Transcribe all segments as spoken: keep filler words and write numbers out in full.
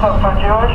Что, садилась?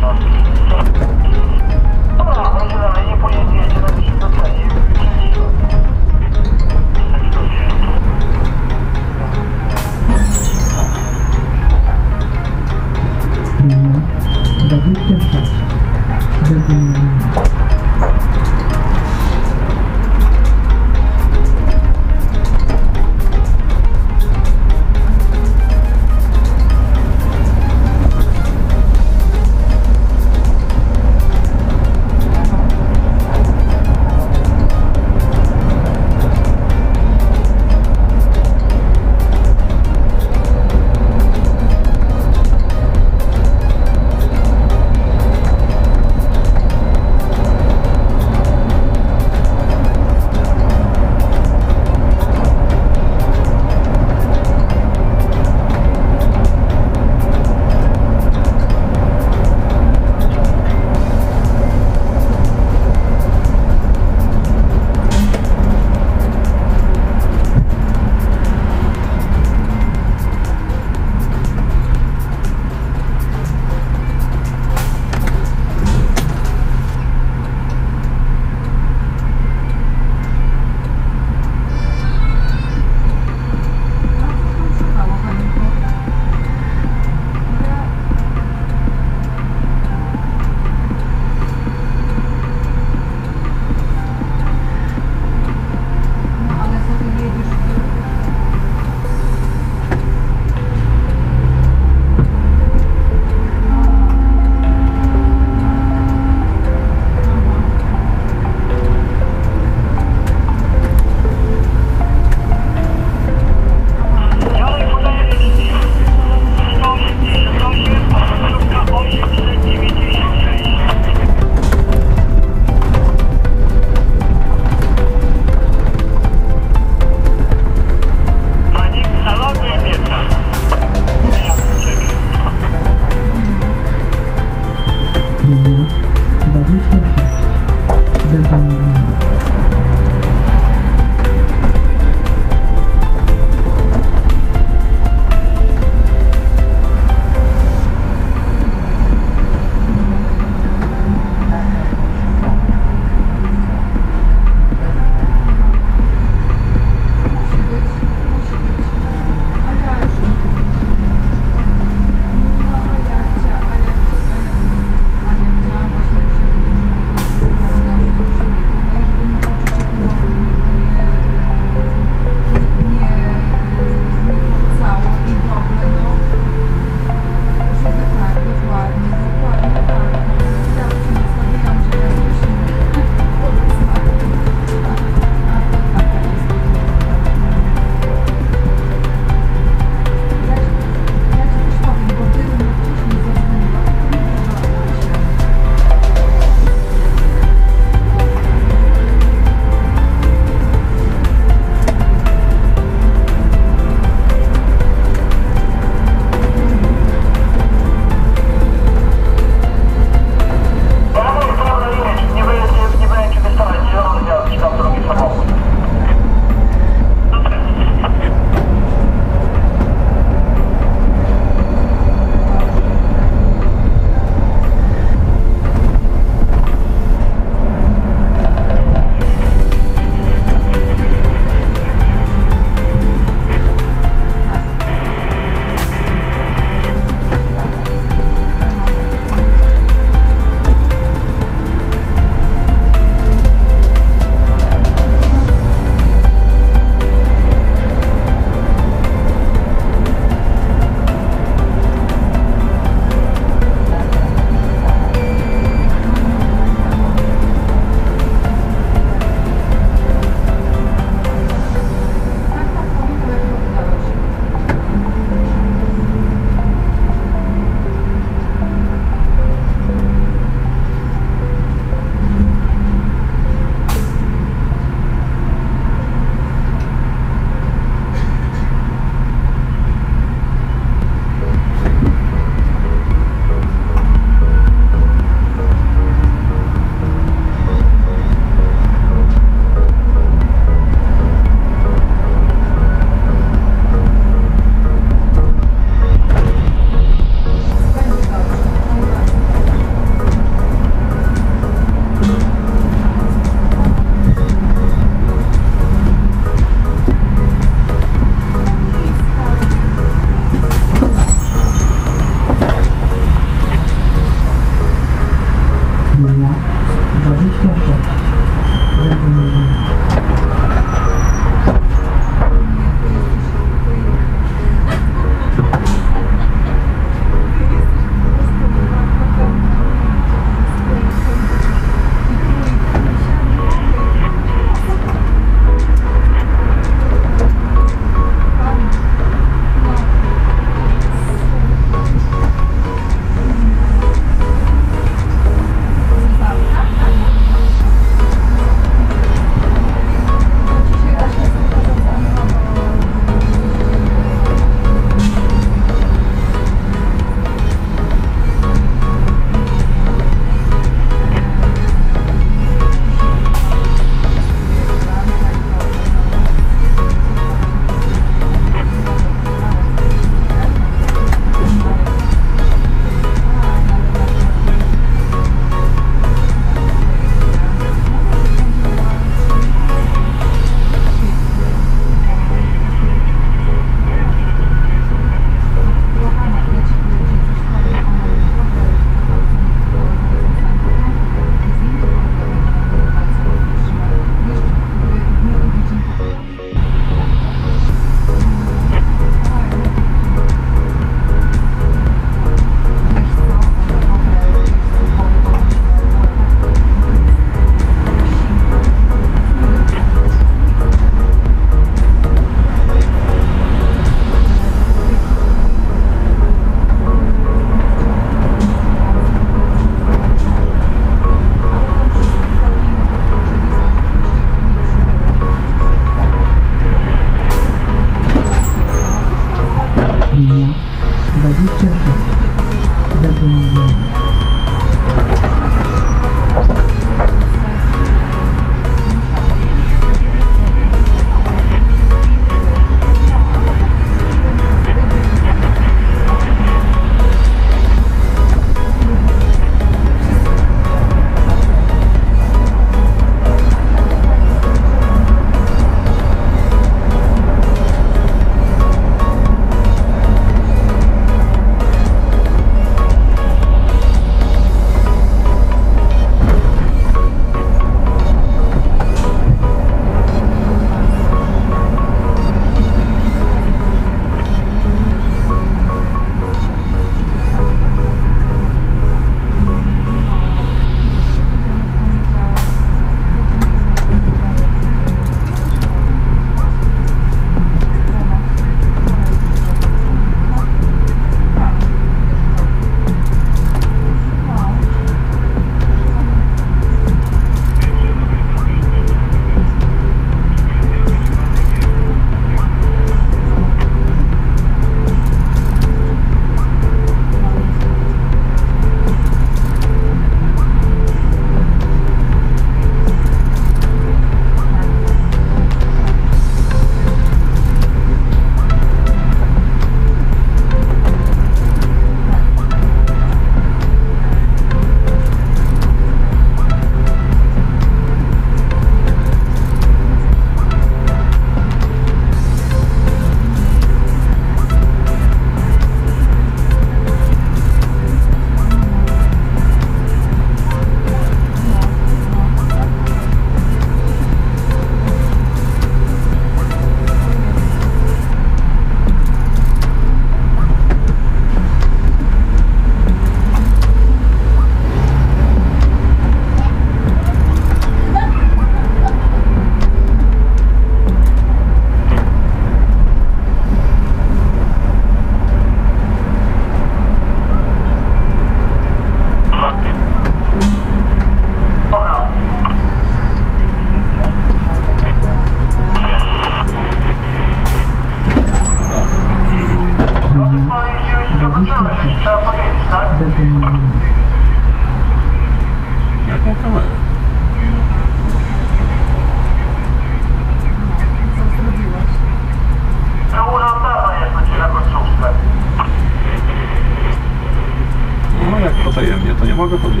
No nie mogę powiedzieć.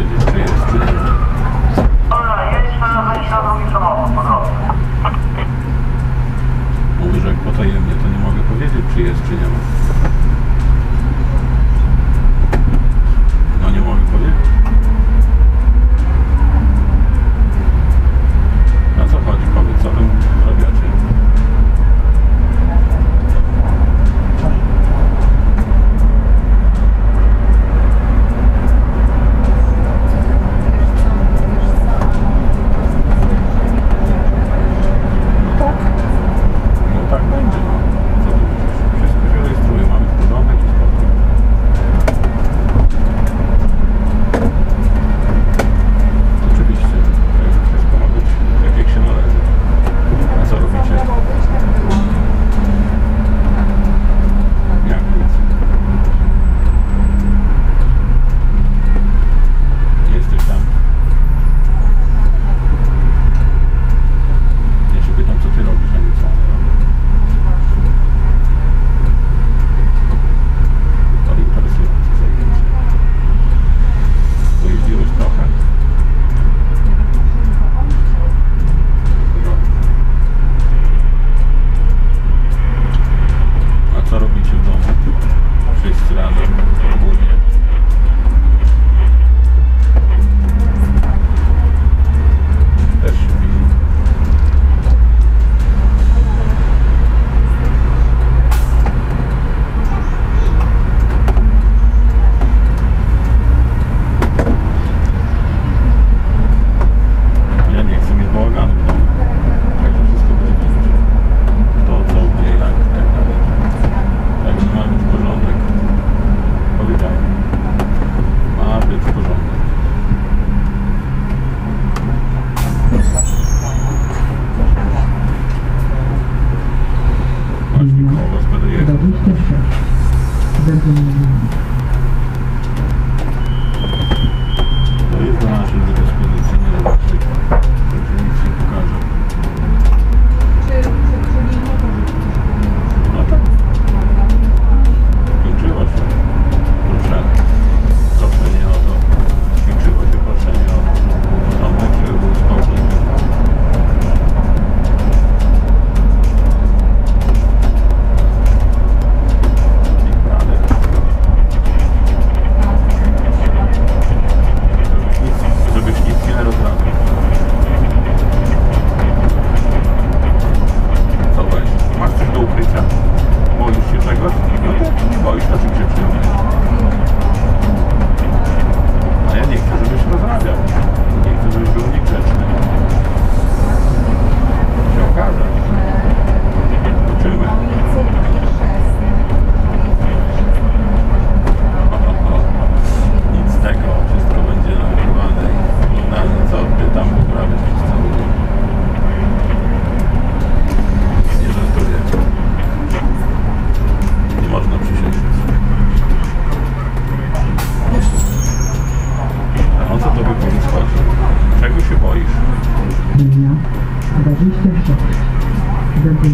Nie masz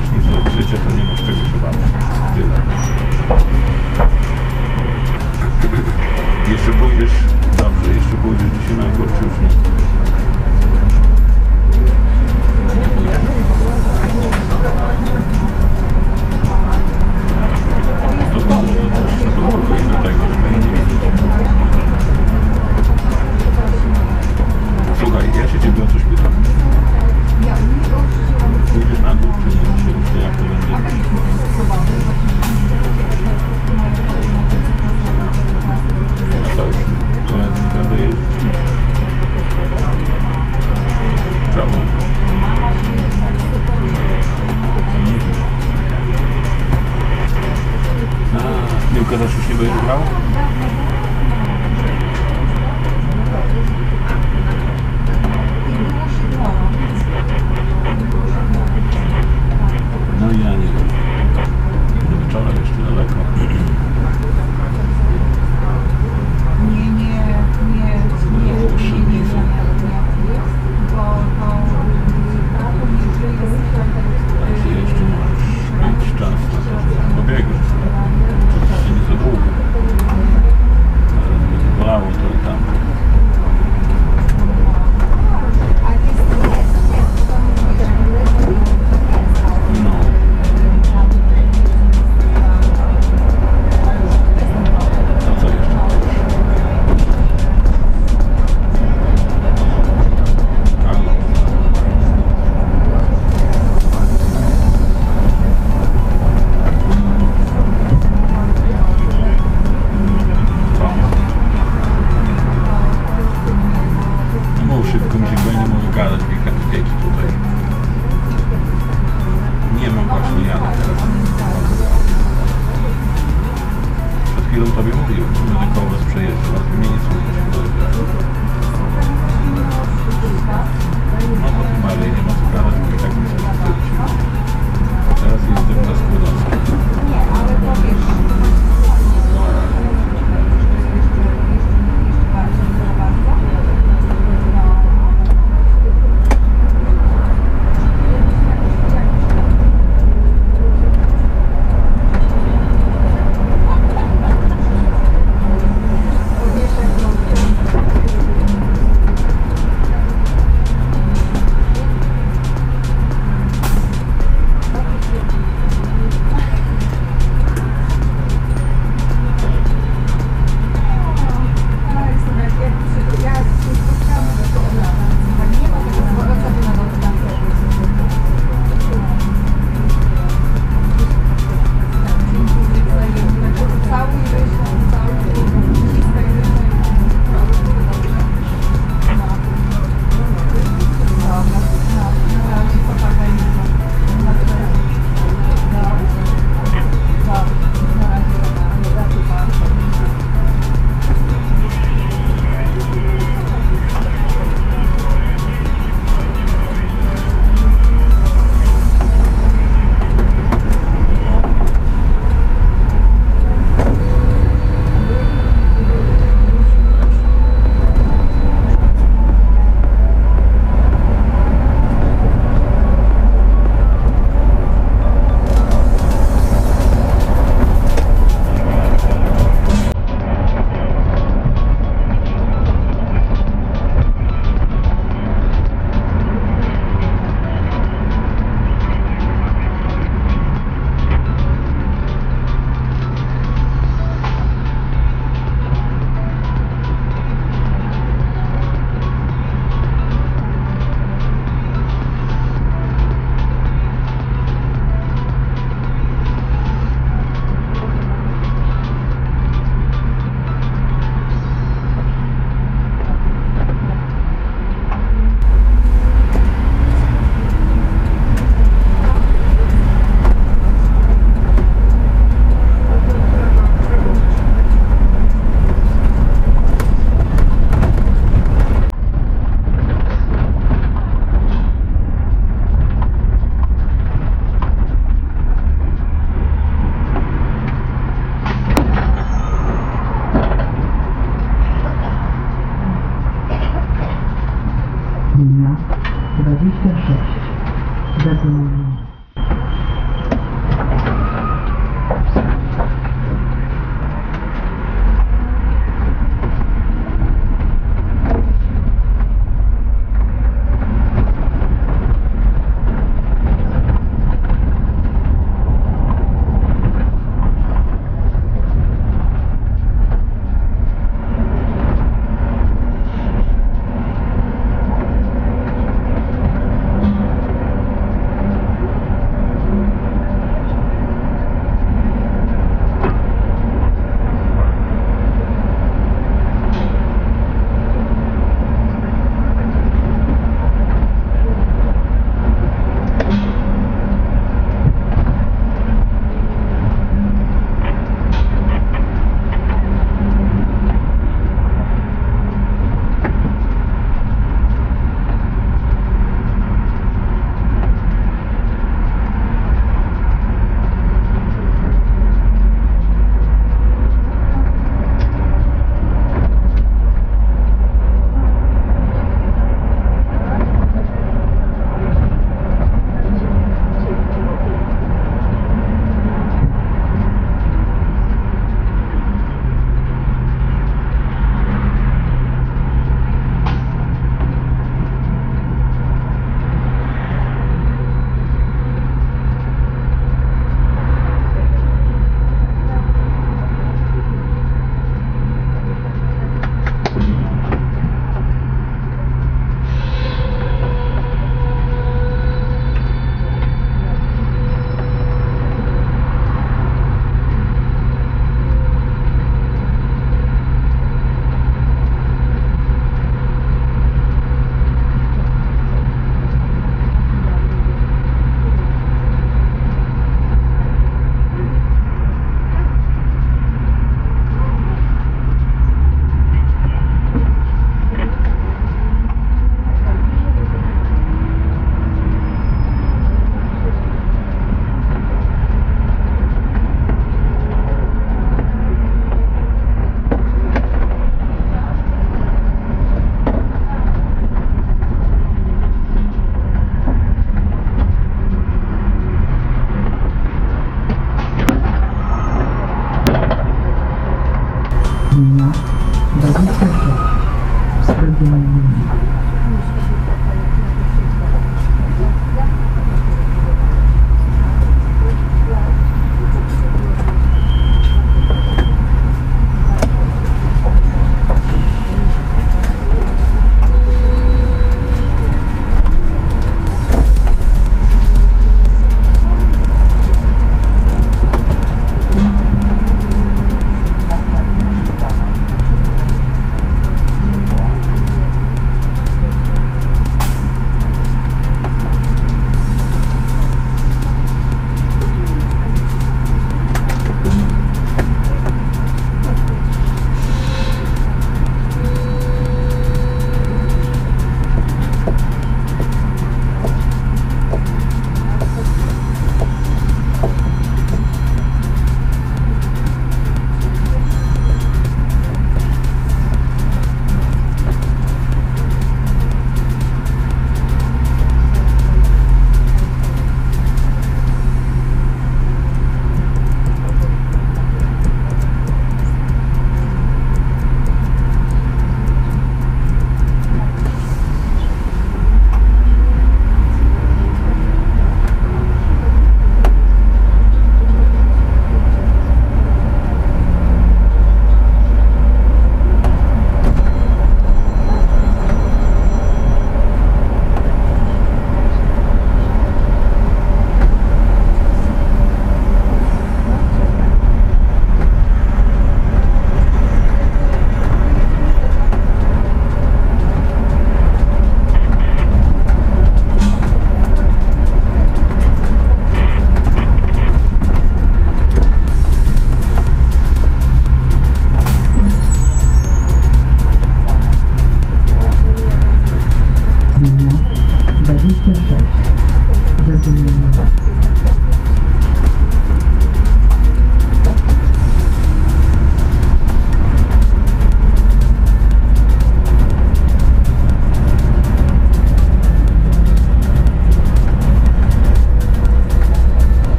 nic do życia, to nie masz czego chyba. Tyle. Jeszcze pójdziesz, dobrze, jeszcze pójdziesz dzisiaj na górę, czy już nie? Piłkarz już nie będzie grał? No ja nie wiem. Do wieczora jeszcze daleko. Nie, nie, nie, nie, nie, nie, nie, nie, bo to jeszcze masz mieć czas na to, żeby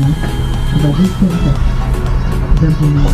Запомни. Ложись только. Запомни.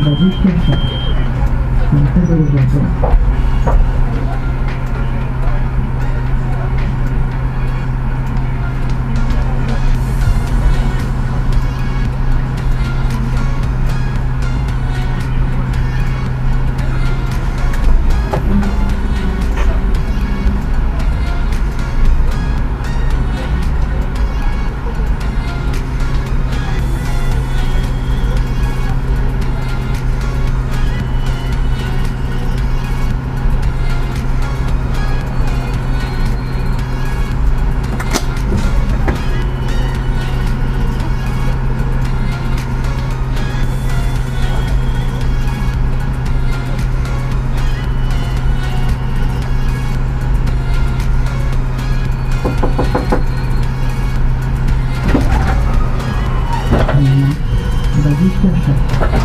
dwadzieścia sześć. That's right.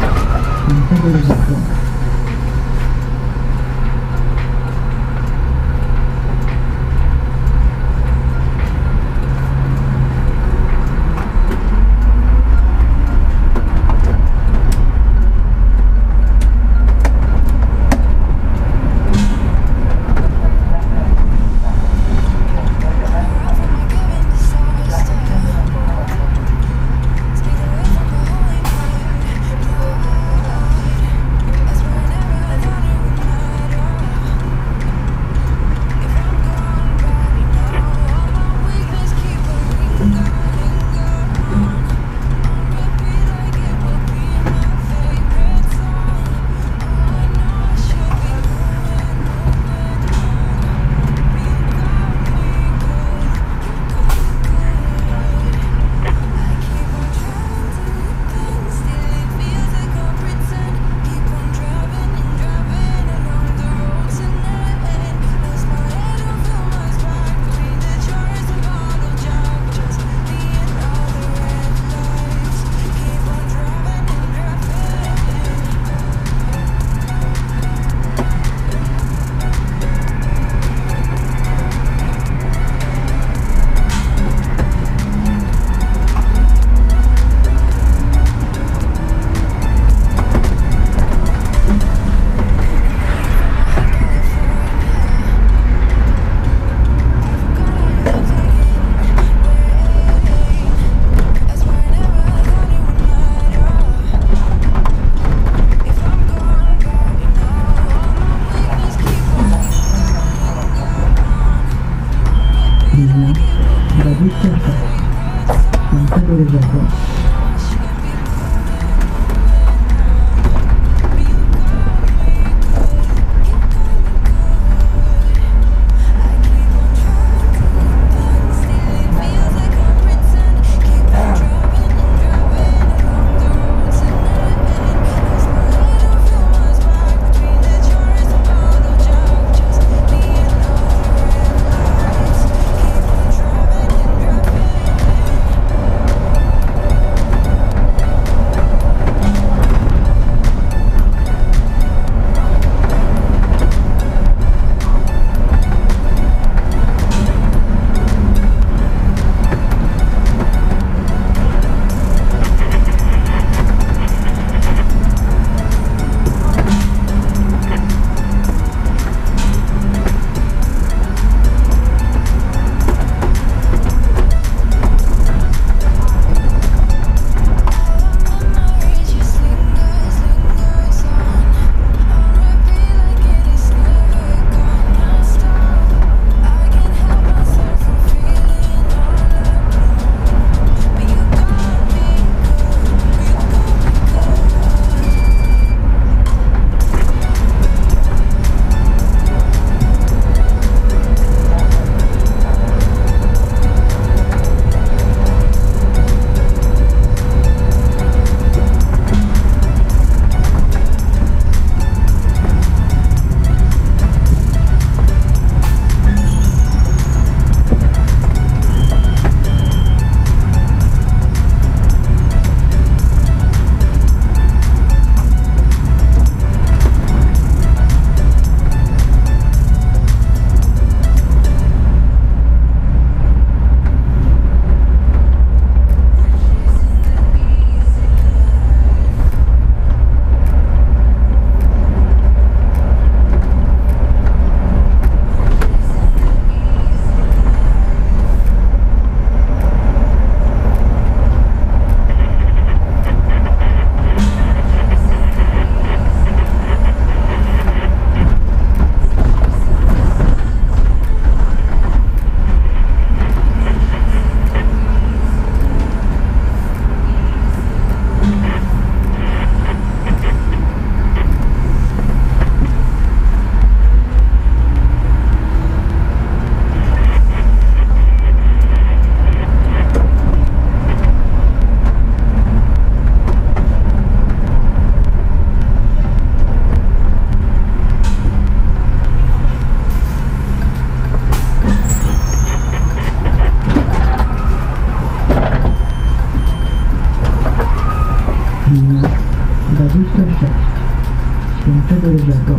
imienia dwadzieścia sześć Świętego Jerzego.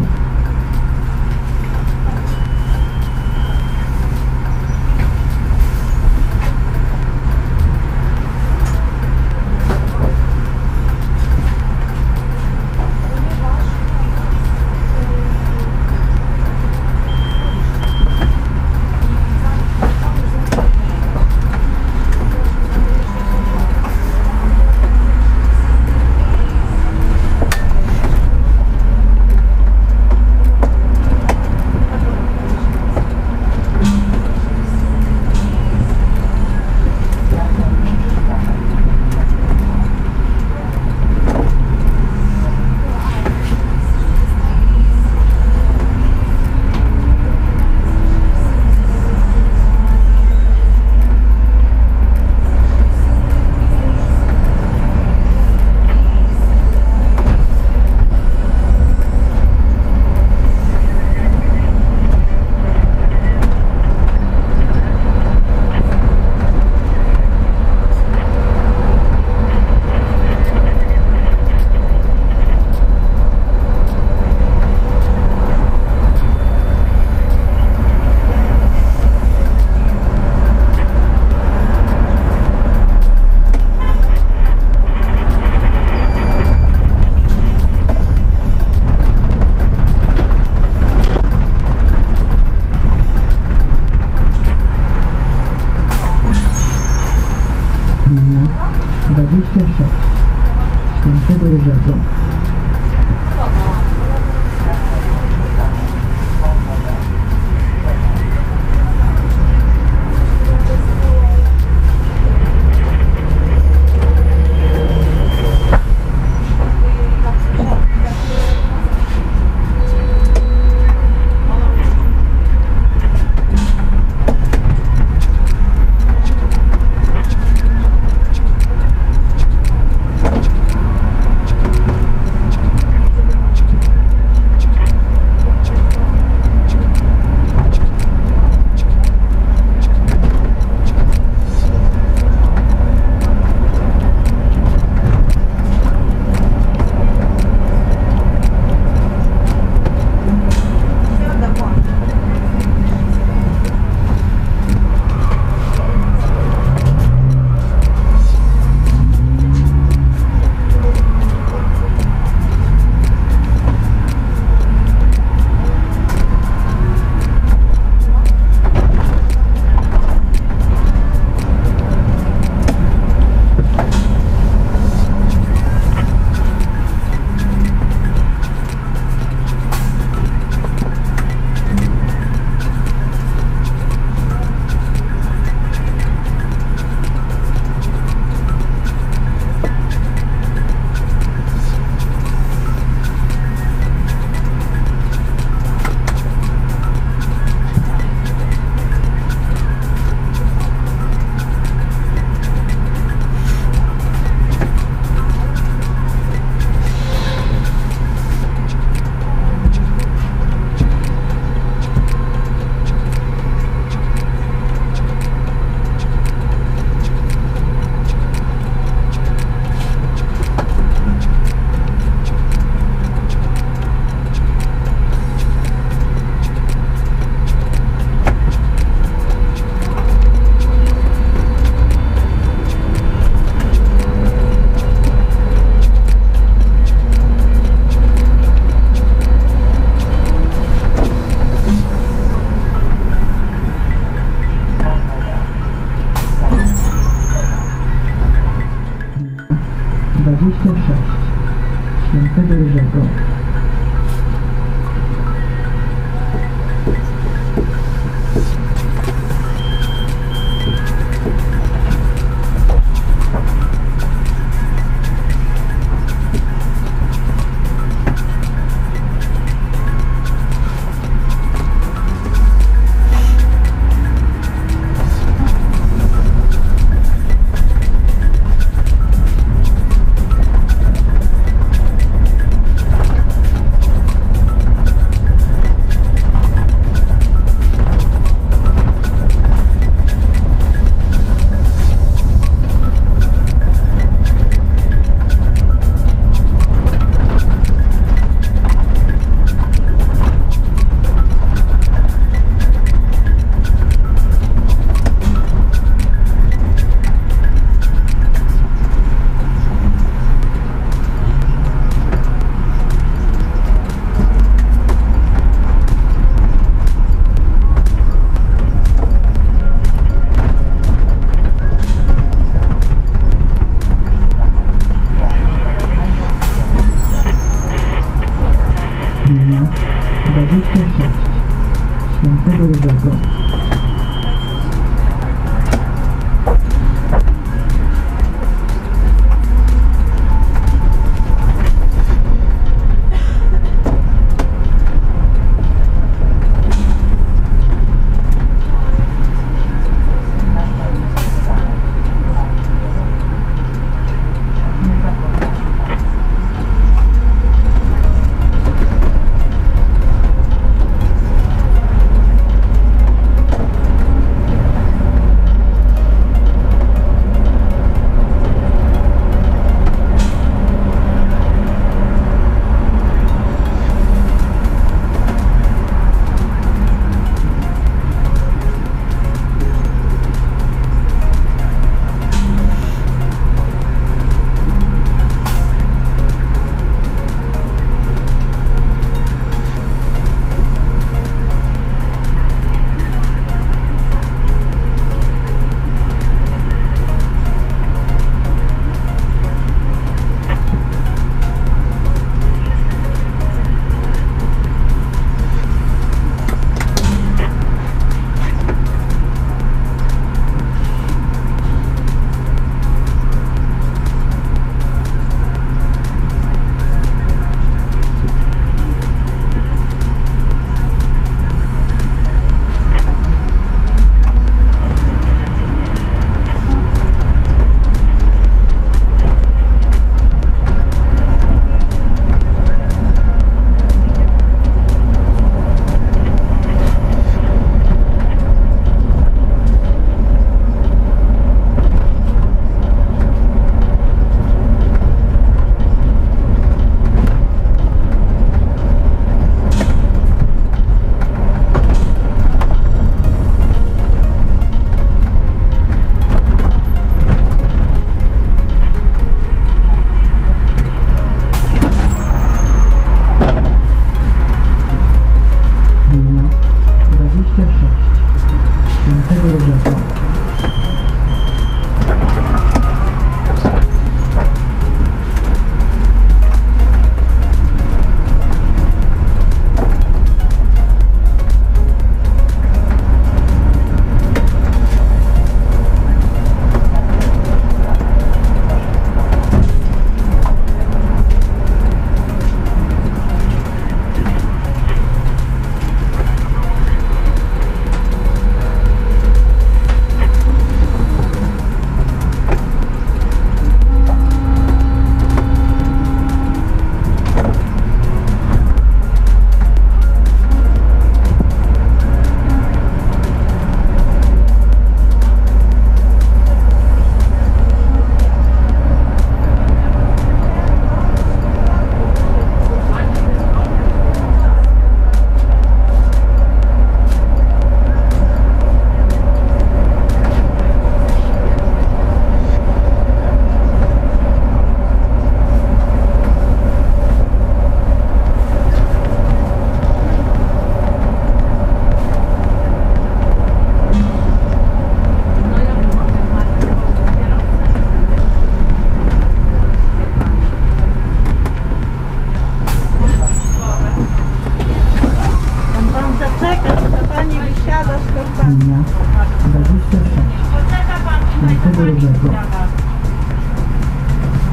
dwadzieścia sześć Świętego Jerzego. dwadzieścia sześć Świętego Jerzego. świecie. Świętego Jerzego.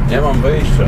Nie mam wyjścia.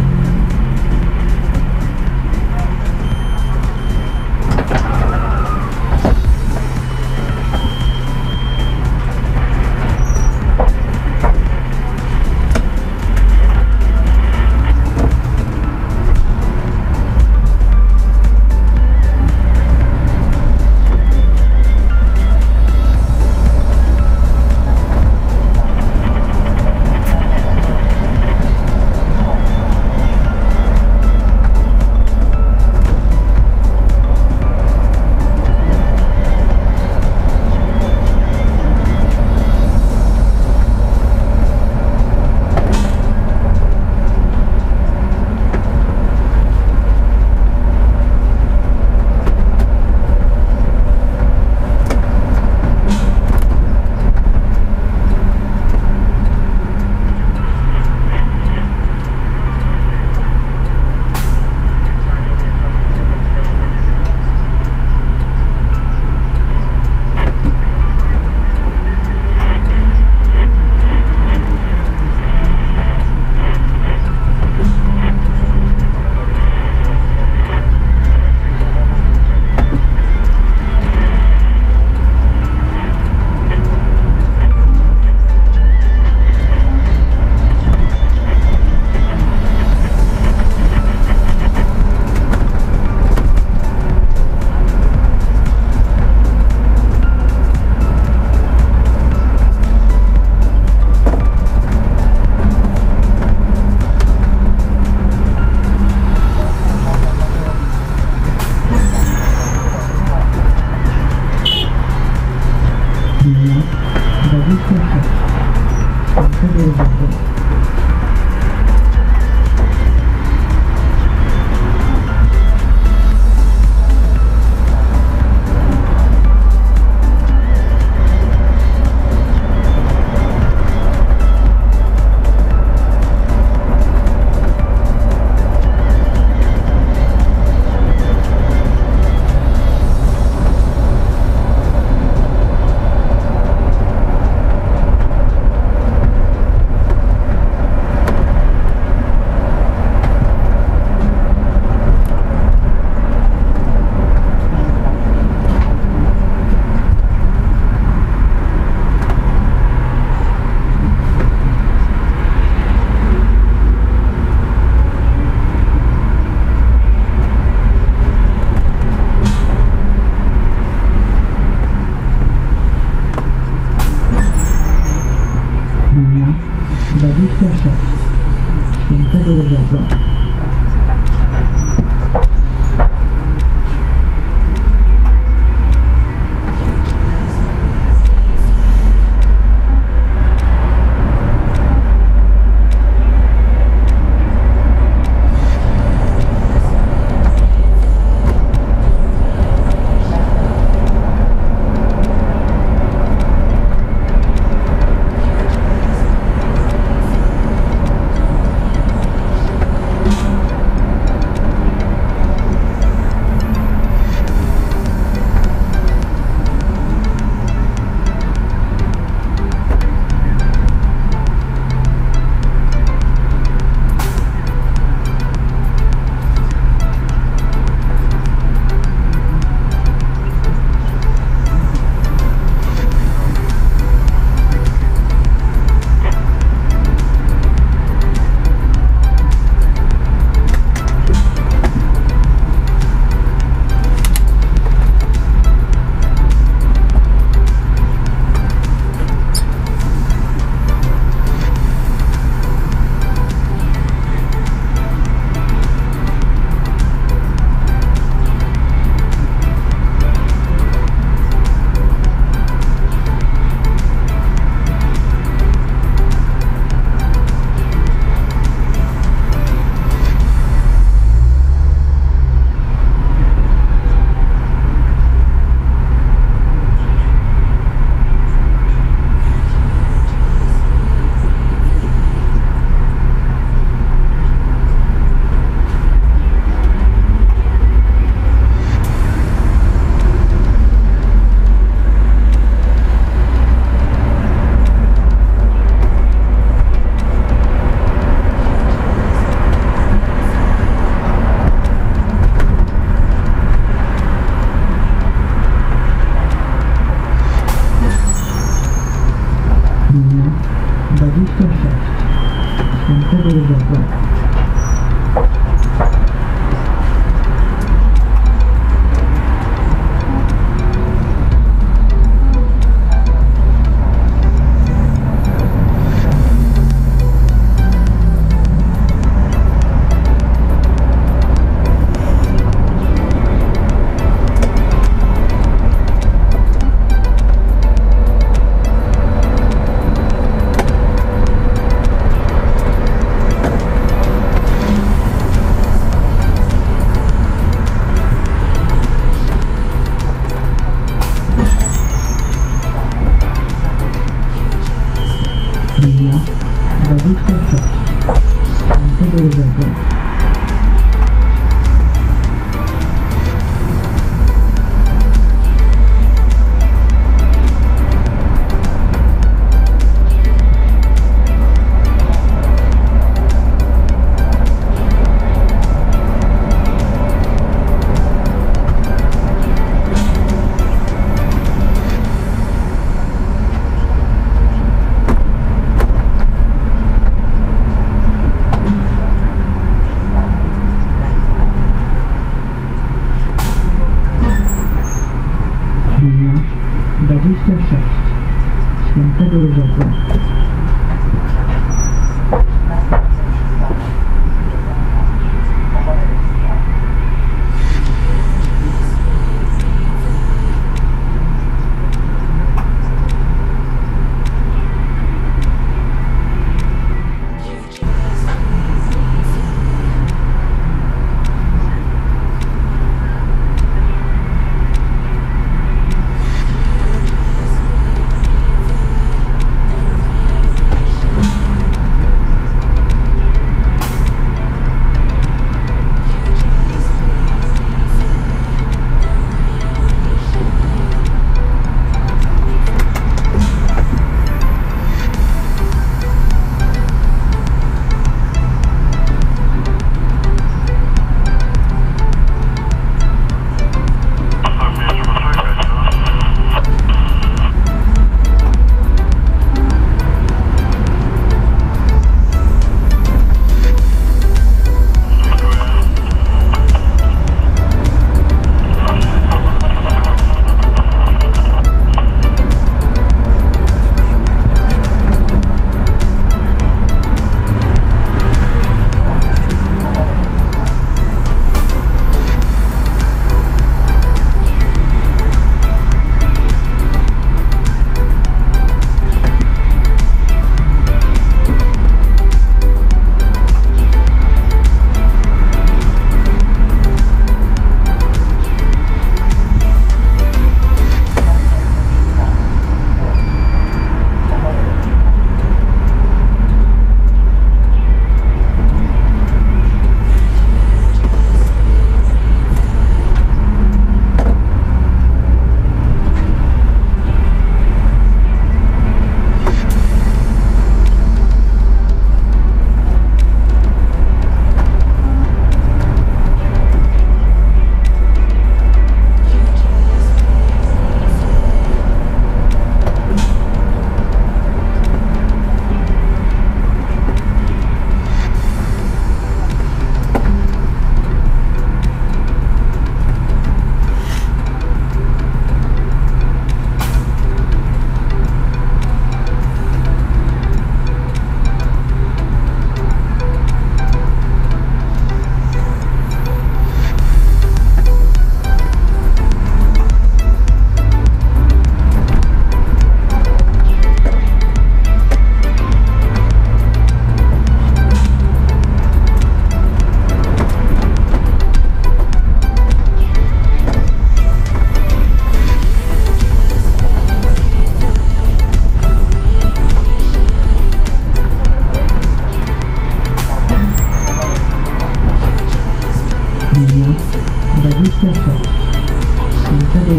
Świętego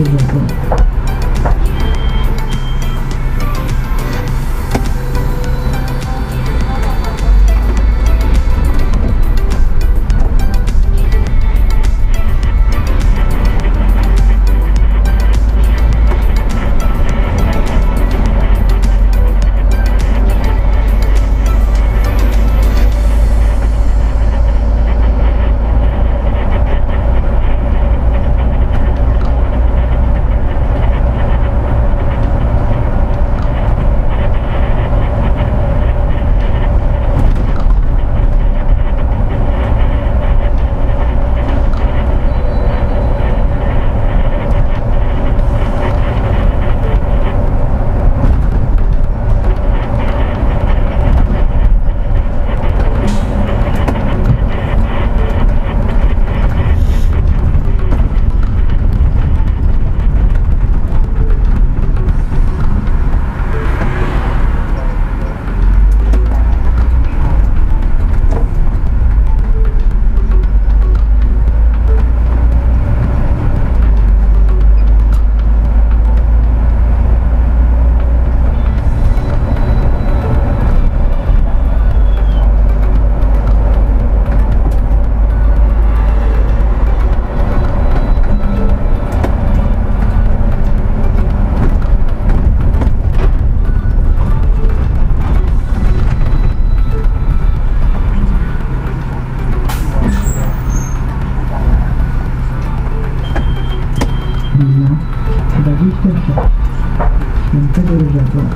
Różego.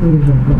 Продолжаем.